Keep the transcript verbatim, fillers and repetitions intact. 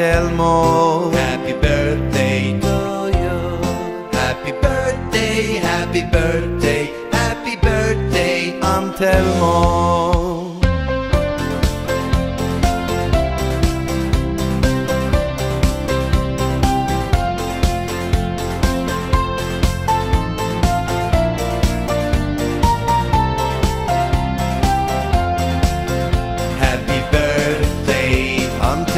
Antelmo. Happy birthday to you. Happy birthday, happy birthday, happy birthday, Antelmo.